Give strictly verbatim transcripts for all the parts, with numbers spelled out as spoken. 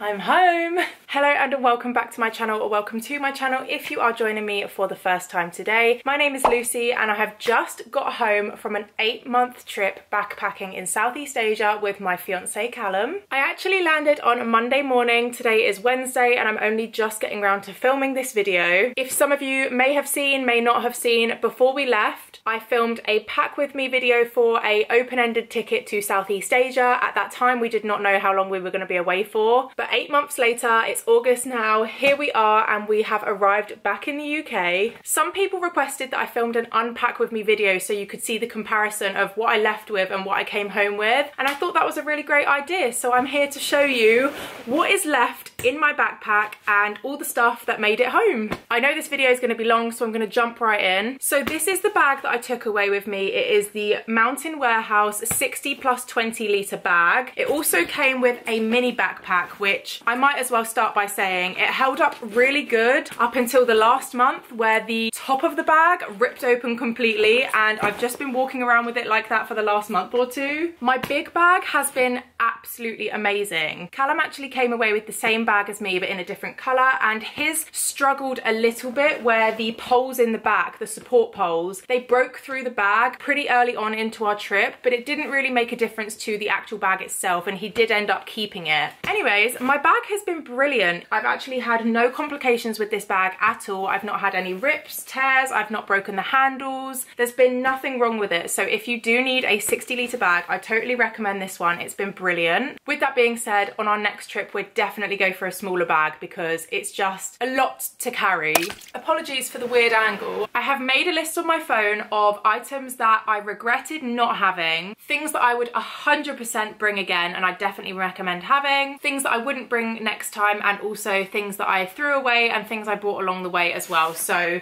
I'm home! Hello and welcome back to my channel, or welcome to my channel if you are joining me for the first time today. My name is Lucy and I have just got home from an eight month trip backpacking in Southeast Asia with my fiance Callum. I actually landed on Monday morning, today is Wednesday, and I'm only just getting around to filming this video. If some of you may have seen, may not have seen, before we left I filmed a pack with me video for an open-ended ticket to Southeast Asia. At that time we did not know how long we were going to be away for, but eight months later, it's August now, here we are and we have arrived back in the U K. Some people requested that I filmed an unpack with me video so you could see the comparison of what I left with and what I came home with, and I thought that was a really great idea, so I'm here to show you what is left in my backpack and all the stuff that made it home. I know this video is going to be long, so I'm going to jump right in. So this is the bag that I took away with me. It is the Mountain Warehouse sixty plus twenty litre bag. It also came with a mini backpack, which I might as well start by saying it held up really good up until the last month where the top of the bag ripped open completely, and I've just been walking around with it like that for the last month or two. My big bag has been absolutely amazing. Callum actually came away with the same bag as me but in a different colour, and his struggled a little bit where the poles in the back, the support poles, they broke through the bag pretty early on into our trip, but it didn't really make a difference to the actual bag itself and he did end up keeping it. Anyways, my bag has been brilliant. I've actually had no complications with this bag at all. I've not had any rips, tears, I've not broken the handles. There's been nothing wrong with it. So if you do need a sixty litre bag, I totally recommend this one. It's been brilliant. With that being said, on our next trip, we'd definitely go for a smaller bag because it's just a lot to carry. Apologies for the weird angle. I have made a list on my phone of items that I regretted not having, things that I would one hundred percent bring again and I definitely recommend having, things that I wouldn't bring next time, and also things that I threw away and things I bought along the way as well. So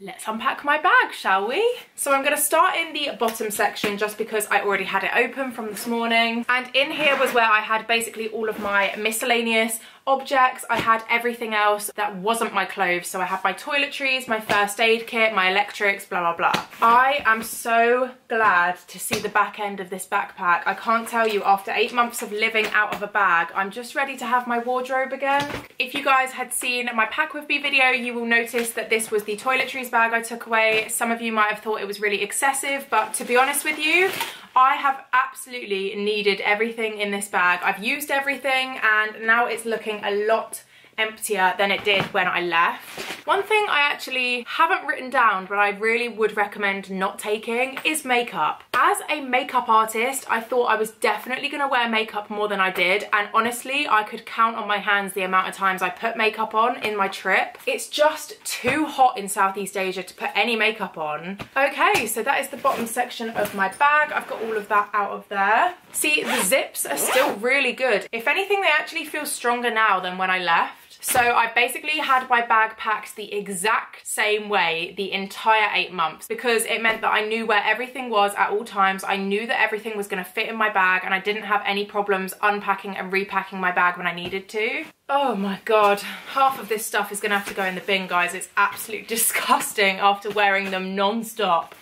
let's unpack my bag, shall we? So I'm going to start in the bottom section just because I already had it open from this morning, and in here was where I had basically all of my miscellaneous objects. I had everything else that wasn't my clothes, so I had my toiletries, my first aid kit, my electrics, blah blah blah. I am so glad to see the back end of this backpack. I can't tell you, after eight months of living out of a bag, I'm just ready to have my wardrobe again. If you guys had seen my pack with me video, you will notice that this was the toiletries bag I took away. Some of you might have thought it was really excessive, but to be honest with you, I have absolutely needed everything in this bag. I've used everything and now it's looking a lot emptier than it did when I left. One thing I actually haven't written down but I really would recommend not taking is makeup. As a makeup artist, I thought I was definitely going to wear makeup more than I did, and honestly I could count on my hands the amount of times I put makeup on in my trip. It's just too hot in Southeast Asia to put any makeup on. Okay, so that is the bottom section of my bag. I've got all of that out of there. See, the zips are still really good. If anything, they actually feel stronger now than when I left. So I basically had my bag packed the exact same way the entire eight months because it meant that I knew where everything was at all times. I knew that everything was going to fit in my bag and I didn't have any problems unpacking and repacking my bag when I needed to. Oh my god, half of this stuff is going to have to go in the bin, guys. It's absolutely disgusting after wearing them non-stop.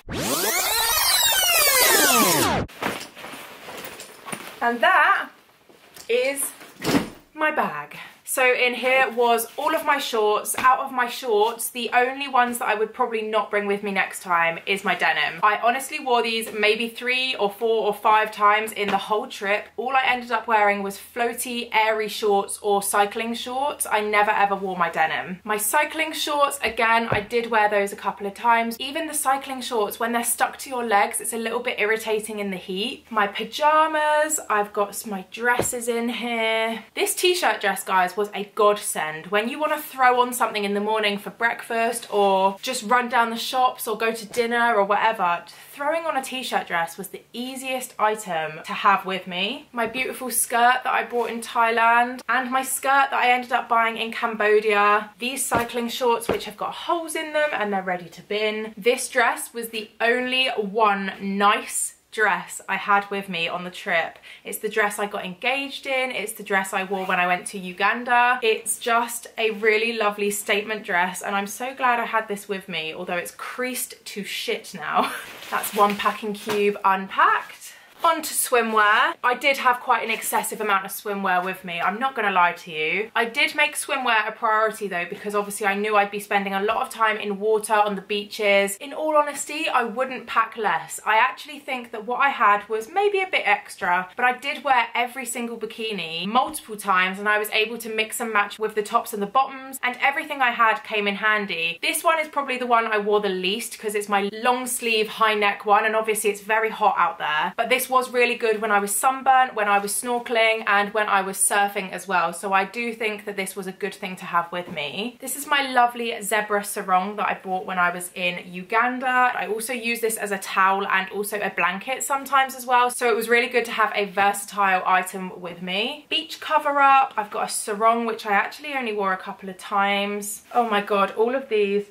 And that is my bag. So in here was all of my shorts. Out of my shorts, the only ones that I would probably not bring with me next time is my denim. I honestly wore these maybe three or four or five times in the whole trip. All I ended up wearing was floaty, airy shorts or cycling shorts. I never ever wore my denim. My cycling shorts, again, I did wear those a couple of times. Even the cycling shorts, when they're stuck to your legs, it's a little bit irritating in the heat. My pajamas, I've got my dresses in here. This t-shirt dress, guys, was a godsend. When you want to throw on something in the morning for breakfast or just run down the shops or go to dinner or whatever, throwing on a t-shirt dress was the easiest item to have with me. My beautiful skirt that I bought in Thailand and my skirt that I ended up buying in Cambodia. These cycling shorts which have got holes in them and they're ready to bin. This dress was the only one nice dress I had with me on the trip. It's the dress I got engaged in, it's the dress I wore when I went to Uganda. It's just a really lovely statement dress and I'm so glad I had this with me, although it's creased to shit now. That's one packing cube unpacked. On to swimwear. I did have quite an excessive amount of swimwear with me, I'm not gonna lie to you. I did make swimwear a priority though, because obviously I knew I'd be spending a lot of time in water, on the beaches. In all honesty, I wouldn't pack less. I actually think that what I had was maybe a bit extra, but I did wear every single bikini multiple times and I was able to mix and match with the tops and the bottoms, and everything I had came in handy. This one is probably the one I wore the least because it's my long sleeve high neck one, and obviously it's very hot out there, but this was really good when I was sunburnt, when I was snorkeling, and when I was surfing as well. So I do think that this was a good thing to have with me. This is my lovely zebra sarong that I bought when I was in Uganda. I also use this as a towel and also a blanket sometimes as well, so it was really good to have a versatile item with me. Beach cover up. I've got a sarong which I actually only wore a couple of times. Oh my god, all of these,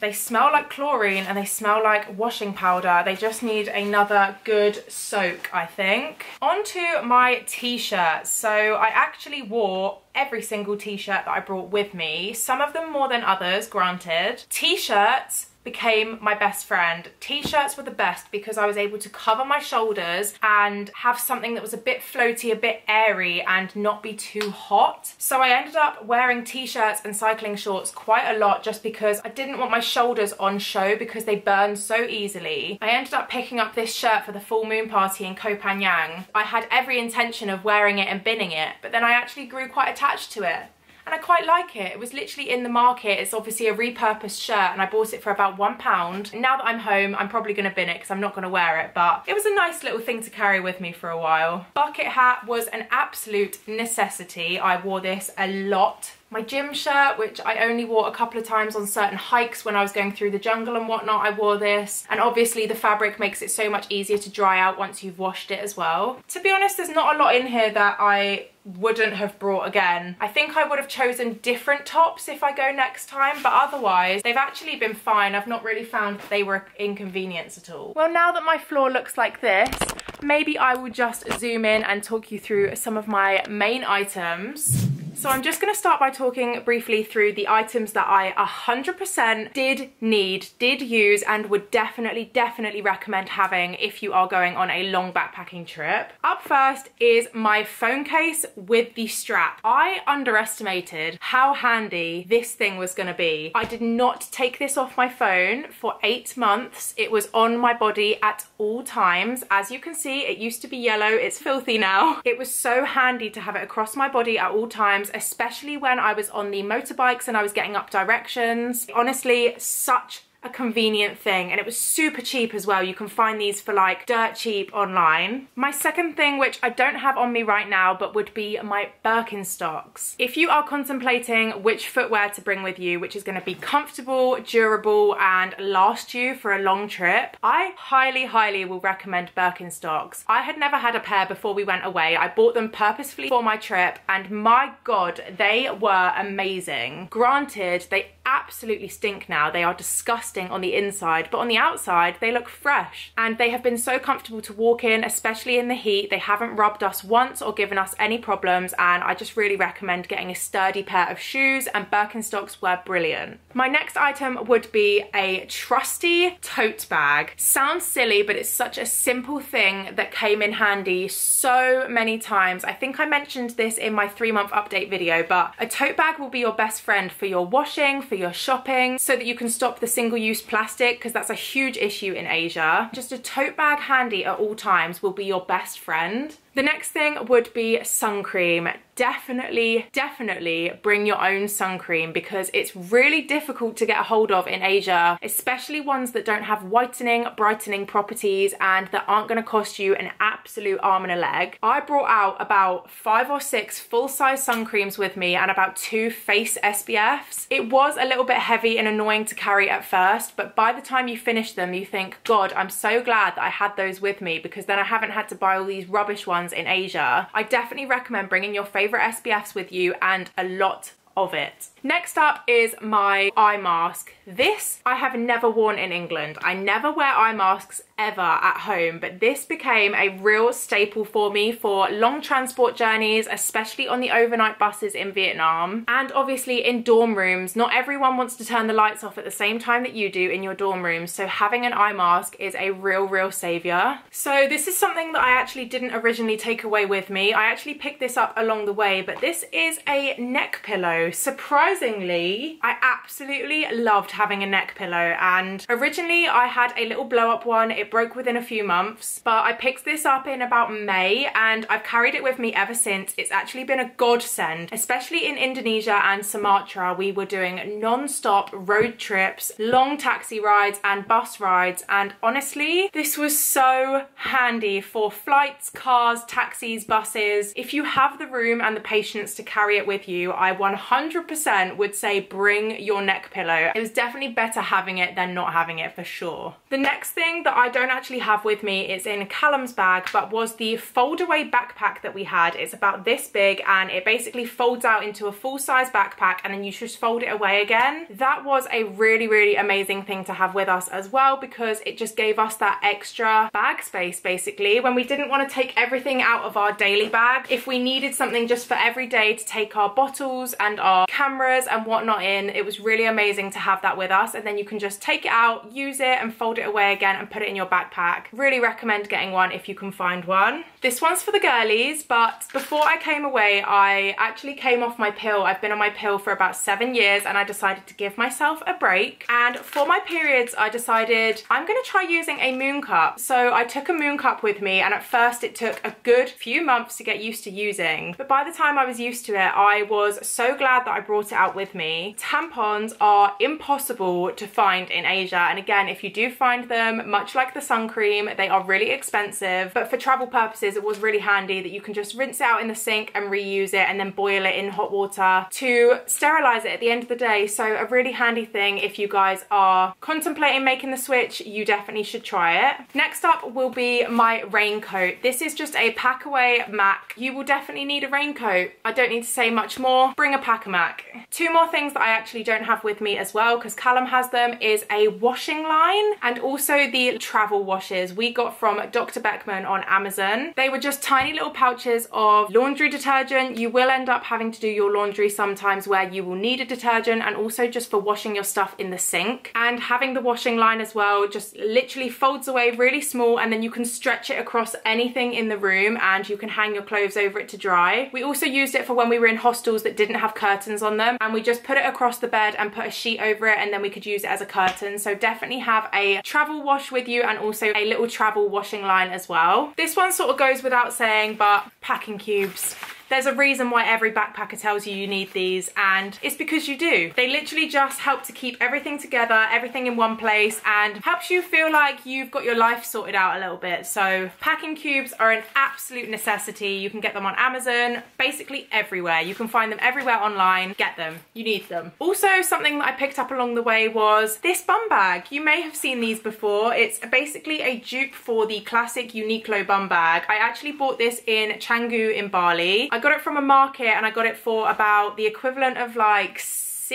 they smell like chlorine and they smell like washing powder. They just need another good soak, I think. On to my t-shirts. So I actually wore every single t-shirt that I brought with me. Some of them more than others, granted. T-shirts became my best friend. T-shirts were the best because I was able to cover my shoulders and have something that was a bit floaty, a bit airy, and not be too hot. So I ended up wearing t-shirts and cycling shorts quite a lot just because I didn't want my shoulders on show because they burn so easily. I ended up picking up this shirt for the full moon party in Koh Pan Yang. I had every intention of wearing it and binning it, but then I actually grew quite attached to it. And I quite like it. It was literally in the market. It's obviously a repurposed shirt and I bought it for about one pound. Now that I'm home, I'm probably gonna bin it because I'm not gonna wear it, but it was a nice little thing to carry with me for a while. Bucket hat was an absolute necessity. I wore this a lot. My gym shirt, which I only wore a couple of times on certain hikes when I was going through the jungle and whatnot, I wore this. And obviously the fabric makes it so much easier to dry out once you've washed it as well. To be honest, there's not a lot in here that I wouldn't have brought again. I think I would have chosen different tops if I go next time, but otherwise they've actually been fine. I've not really found that they were an inconvenience at all. Well, now that my floor looks like this, maybe I will just zoom in and talk you through some of my main items. So I'm just gonna start by talking briefly through the items that I one hundred percent did need, did use, and would definitely, definitely recommend having if you are going on a long backpacking trip. Up first is my phone case with the strap. I underestimated how handy this thing was gonna be. I did not take this off my phone for eight months. It was on my body at all times. As you can see, it used to be yellow, it's filthy now. It was so handy to have it across my body at all times, especially when I was on the motorbikes and I was getting up directions. Honestly, such a convenient thing, and it was super cheap as well. You can find these for like dirt cheap online. My second thing, which I don't have on me right now, but would be my Birkenstocks. If you are contemplating which footwear to bring with you, which is going to be comfortable, durable, and last you for a long trip, I highly, highly will recommend Birkenstocks. I had never had a pair before we went away. I bought them purposefully for my trip, and my god, they were amazing. Granted, they absolutely stink now. They are disgusting on the inside, but on the outside they look fresh, and they have been so comfortable to walk in, especially in the heat. They haven't rubbed us once or given us any problems, and I just really recommend getting a sturdy pair of shoes, and Birkenstocks were brilliant. My next item would be a trusty tote bag. Sounds silly, but it's such a simple thing that came in handy so many times. I think I mentioned this in my three month update video, but a tote bag will be your best friend for your washing, for your shopping, so that you can stop the single use plastic, because that's a huge issue in Asia. Just a tote bag handy at all times will be your best friend. The next thing would be sun cream. Definitely, definitely bring your own sun cream because it's really difficult to get a hold of in Asia, especially ones that don't have whitening, brightening properties and that aren't gonna cost you an absolute arm and a leg. I brought out about five or six full-size sun creams with me and about two face S P Fs. It was a little bit heavy and annoying to carry at first, but by the time you finish them, you think, God, I'm so glad that I had those with me because then I haven't had to buy all these rubbish ones in Asia. I definitely recommend bringing your favorite S P Fs with you and a lot of it. Next up is my eye mask. This I have never worn in England. I never wear eye masks ever at home, but this became a real staple for me for long transport journeys, especially on the overnight buses in Vietnam. And obviously in dorm rooms, not everyone wants to turn the lights off at the same time that you do in your dorm room, so having an eye mask is a real, real savior. So this is something that I actually didn't originally take away with me. I actually picked this up along the way, but this is a neck pillow. Surprisingly, I absolutely loved having a neck pillow, and originally I had a little blow up one. It broke within a few months, but I picked this up in about May and I've carried it with me ever since. It's actually been a godsend, especially in Indonesia and Sumatra. We were doing non-stop road trips, long taxi rides and bus rides, and honestly this was so handy for flights, cars, taxis, buses. If you have the room and the patience to carry it with you, I one hundred percent would say bring your neck pillow. It was definitely better having it than not having it, for sure. The next thing that I don't actually have with me, it's in Callum's bag, but was the fold away backpack that we had. It's about this big and it basically folds out into a full size backpack and then you just fold it away again. That was a really, really amazing thing to have with us as well, because it just gave us that extra bag space basically when we didn't want to take everything out of our daily bag. If we needed something just for every day to take our bottles and our cameras and whatnot in, it was really amazing to have that with us, and then you can just take it out, use it and fold it away again and put it in your backpack. Really recommend getting one if you can find one. This one's for the girlies, but before I came away I actually came off my pill. I've been on my pill for about seven years and I decided to give myself a break, and for my periods I decided I'm gonna try using a moon cup. So I took a moon cup with me, and at first it took a good few months to get used to using, but by the time I was used to it I was so glad that I brought it out with me. Tampons are impossible to find in Asia, and again if you do find them, much like the sun cream, they are really expensive, but for travel purposes it was really handy that you can just rinse it out in the sink and reuse it and then boil it in hot water to sterilize it at the end of the day. So a really handy thing if you guys are contemplating making the switch, you definitely should try it. Next up will be my raincoat. This is just a packaway Mac. You will definitely need a raincoat. I don't need to say much more. Bring a pack a Mac. Two more things that I actually don't have with me as well, because Callum has them, is a washing line and also the travel washes we got from Doctor Beckman on Amazon. They were just tiny little pouches of laundry detergent. You will end up having to do your laundry sometimes where you will need a detergent, and also just for washing your stuff in the sink. And having the washing line as well just literally folds away really small, and then you can stretch it across anything in the room and you can hang your clothes over it to dry. We also used it for when we were in hostels that didn't have curtains on them, and we just put it across the bed and put a sheet over it, and then we could use it as a curtain. So definitely have a travel wash with you and also a little travel washing line as well. This one sort of goes without saying, but packing cubes. There's a reason why every backpacker tells you you need these, and it's because you do. They literally just help to keep everything together, everything in one place, and helps you feel like you've got your life sorted out a little bit. So packing cubes are an absolute necessity. You can get them on Amazon, basically everywhere. You can find them everywhere online. Get them, you need them. Also, something that I picked up along the way was this bum bag. You may have seen these before. It's basically a dupe for the classic Uniqlo bum bag. I actually bought this in Canggu in Bali. I got it from a market and I got it for about the equivalent of like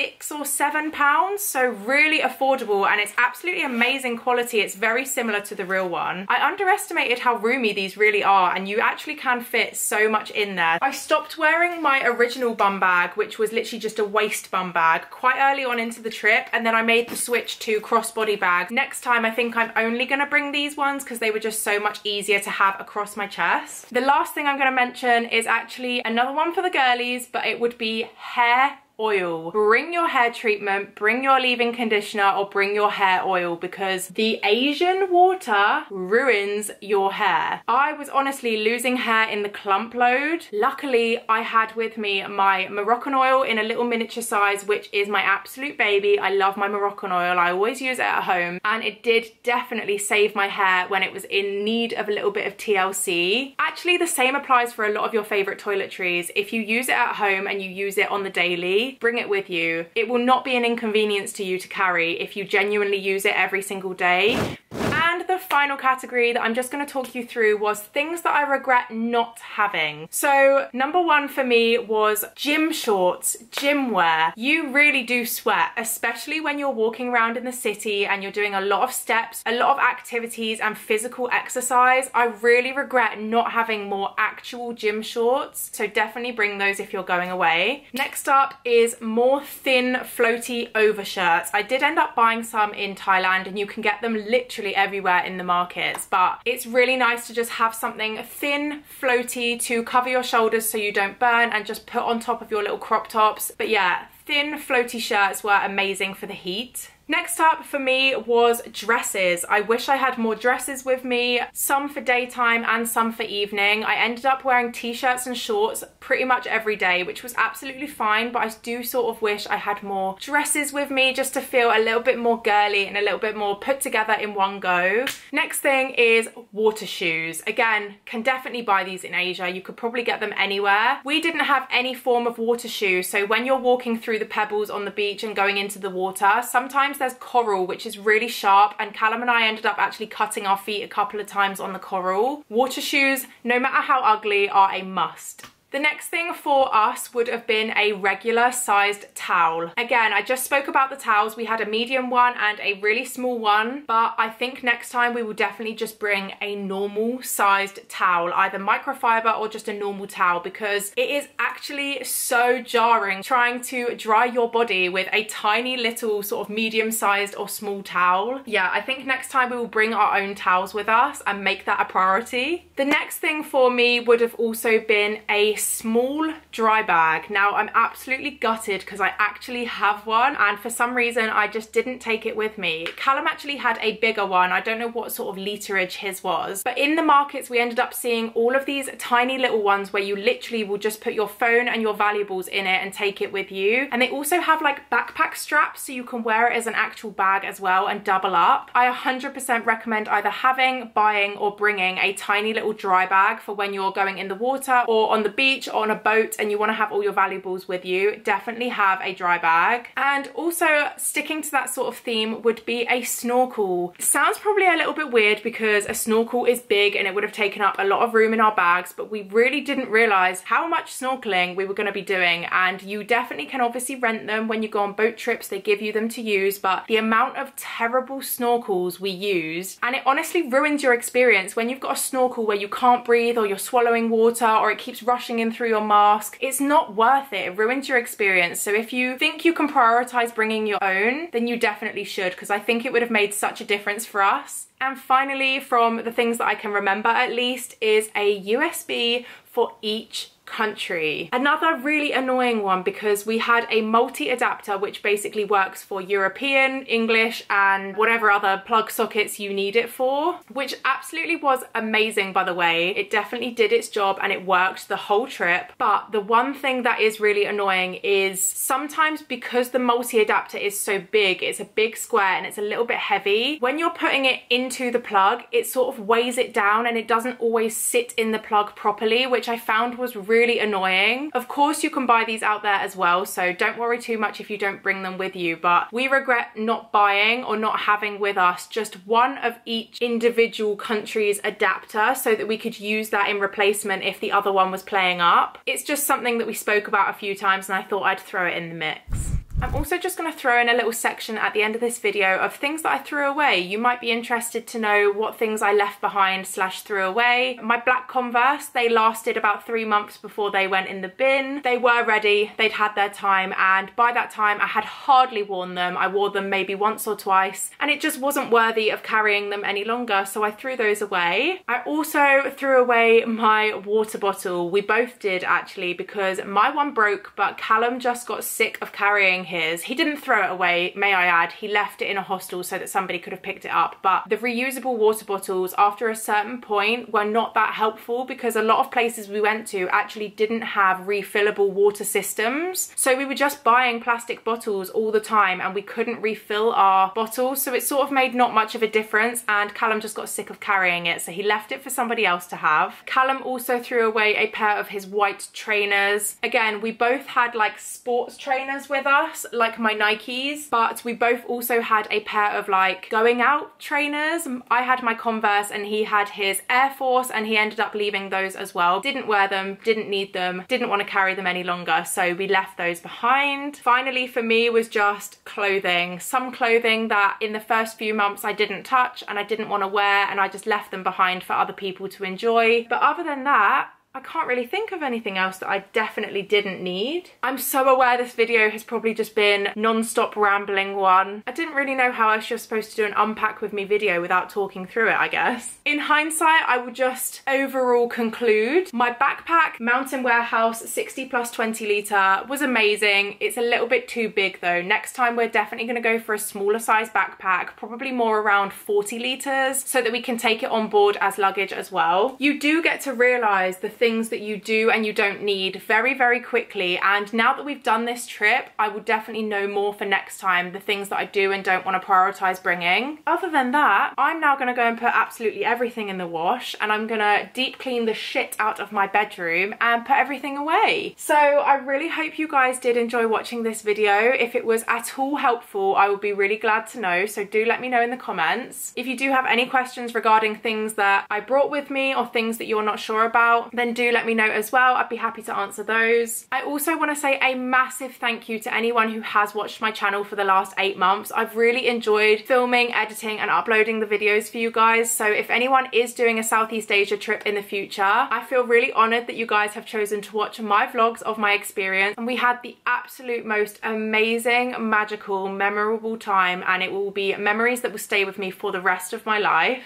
six or seven pounds, so really affordable, and it's absolutely amazing quality. It's very similar to the real one. I underestimated how roomy these really are, and you actually can fit so much in there. I stopped wearing my original bum bag, which was literally just a waist bum bag, quite early on into the trip, and then I made the switch to crossbody bags. Next time I think I'm only gonna bring these ones because they were just so much easier to have across my chest. The last thing I'm gonna mention is actually another one for the girlies, but it would be hair oil. Bring your hair treatment, bring your leave-in conditioner, or bring your hair oil, because the Asian water ruins your hair. I was honestly losing hair in the clump load. Luckily, I had with me my Moroccan oil in a little miniature size, which is my absolute baby. I love my Moroccan oil. I always use it at home, and it did definitely save my hair when it was in need of a little bit of T L C. Actually, the same applies for a lot of your favorite toiletries. If you use it at home and you use it on the daily, bring it with you. It will not be an inconvenience to you to carry if you genuinely use it every single day. And And the final category that I'm just going to talk you through was things that I regret not having. So number one for me was gym shorts, gym wear. You really do sweat, especially when you're walking around in the city and you're doing a lot of steps, a lot of activities and physical exercise. I really regret not having more actual gym shorts, so definitely bring those if you're going away. Next up is more thin floaty overshirts. I did end up buying some in Thailand and you can get them literally everywhere in the markets, but it's really nice to just have something thin, floaty to cover your shoulders so you don't burn and just put on top of your little crop tops. But yeah, thin floaty shirts were amazing for the heat. Next up for me was dresses. I wish I had more dresses with me, some for daytime and some for evening. I ended up wearing t-shirts and shorts pretty much every day, which was absolutely fine, but I do sort of wish I had more dresses with me just to feel a little bit more girly and a little bit more put together in one go. Next thing is water shoes. Again, can definitely buy these in Asia. You could probably get them anywhere. We didn't have any form of water shoe, so when you're walking through the pebbles on the beach and going into the water, sometimes there's coral, which is really sharp, and Callum and I ended up actually cutting our feet a couple of times on the coral. Water shoes, no matter how ugly, are a must. The next thing for us would have been a regular sized towel. Again, I just spoke about the towels. We had a medium one and a really small one, but I think next time we will definitely just bring a normal sized towel, either microfiber or just a normal towel, because it is actually so jarring trying to dry your body with a tiny little sort of medium sized or small towel. Yeah, I think next time we will bring our own towels with us and make that a priority. The next thing for me would have also been a small dry bag. Now I'm absolutely gutted because I actually have one and for some reason I just didn't take it with me. Callum actually had a bigger one. I don't know what sort of literage his was, but in the markets we ended up seeing all of these tiny little ones where you literally will just put your phone and your valuables in it and take it with you. And they also have like backpack straps so you can wear it as an actual bag as well and double up. I one hundred percent recommend either having, buying or bringing a tiny little dry bag for when you're going in the water or on the beach or on a boat and you want to have all your valuables with you. Definitely have a dry bag. And also sticking to that sort of theme would be a snorkel. It sounds probably a little bit weird because a snorkel is big and it would have taken up a lot of room in our bags, but we really didn't realize how much snorkeling we were going to be doing. And you definitely can obviously rent them when you go on boat trips, they give you them to use, but the amount of terrible snorkels we used, and it honestly ruins your experience when you've got a snorkel where you can't breathe or you're swallowing water or it keeps rushing in through your mask. It's not worth it. It ruins your experience. So if you think you can prioritize bringing your own, then you definitely should, because I think it would have made such a difference for us. And finally, from the things that I can remember at least, is a U S B for each country. Another really annoying one because we had a multi adapter which basically works for European, English and whatever other plug sockets you need it for, which absolutely was amazing by the way. It definitely did its job and it worked the whole trip, but the one thing that is really annoying is sometimes because the multi adapter is so big, it's a big square and it's a little bit heavy, when you're putting it into the plug it sort of weighs it down and it doesn't always sit in the plug properly, which I found was really really annoying. Of course you can buy these out there as well, so don't worry too much if you don't bring them with you, but we regret not buying or not having with us just one of each individual country's adapter so that we could use that in replacement if the other one was playing up. It's just something that we spoke about a few times and I thought I'd throw it in the mix. I'm also just going to throw in a little section at the end of this video of things that I threw away. You might be interested to know what things I left behind slash threw away. My black Converse, they lasted about three months before they went in the bin. They were ready, they'd had their time, and by that time I had hardly worn them. I wore them maybe once or twice and it just wasn't worthy of carrying them any longer, so I threw those away. I also threw away my water bottle. We both did actually, because my one broke but Callum just got sick of carrying his His. He didn't throw it away, may I add. He left it in a hostel so that somebody could have picked it up. But the reusable water bottles after a certain point were not that helpful because a lot of places we went to actually didn't have refillable water systems. So we were just buying plastic bottles all the time and we couldn't refill our bottles. So it sort of made not much of a difference and Callum just got sick of carrying it. So he left it for somebody else to have. Callum also threw away a pair of his white trainers. Again, we both had like sports trainers with us. us, like my Nikes, but we both also had a pair of like going out trainers. I had my Converse and he had his Air Force, and he ended up leaving those as well. Didn't wear them, didn't need them, didn't want to carry them any longer, so we left those behind. Finally for me was just clothing. Some clothing that in the first few months I didn't touch and I didn't want to wear, and I just left them behind for other people to enjoy. But other than that, I can't really think of anything else that I definitely didn't need. I'm so aware this video has probably just been non-stop rambling one. I didn't really know how else you're supposed to do an unpack with me video without talking through it, I guess. In hindsight, I would just overall conclude my backpack, Mountain Warehouse sixty plus twenty litre, was amazing. It's a little bit too big though. Next time we're definitely gonna go for a smaller size backpack, probably more around forty litres, so that we can take it on board as luggage as well. You do get to realise the thing things that you do and you don't need very very quickly, and now that we've done this trip I will definitely know more for next time the things that I do and don't want to prioritize bringing. Other than that, I'm now going to go and put absolutely everything in the wash, and I'm gonna deep clean the shit out of my bedroom and put everything away. So I really hope you guys did enjoy watching this video. If it was at all helpful, I would be really glad to know, so do let me know in the comments. If you do have any questions regarding things that I brought with me or things that you're not sure about, then do let me know as well. I'd be happy to answer those. I also want to say a massive thank you to anyone who has watched my channel for the last eight months. I've really enjoyed filming, editing and uploading the videos for you guys, so if anyone is doing a Southeast Asia trip in the future, I feel really honoured that you guys have chosen to watch my vlogs of my experience, and we had the absolute most amazing, magical, memorable time, and it will be memories that will stay with me for the rest of my life.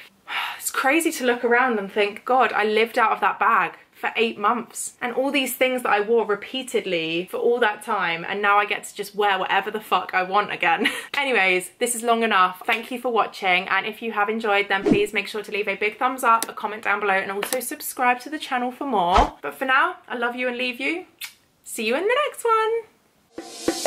It's crazy to look around and think, God, I lived out of that bag for eight months and all these things that I wore repeatedly for all that time, and now I get to just wear whatever the fuck I want again. Anyways, this is long enough. Thank you for watching, and if you have enjoyed then please make sure to leave a big thumbs up, a comment down below, and also subscribe to the channel for more. But for now, I love you and leave you. See you in the next one.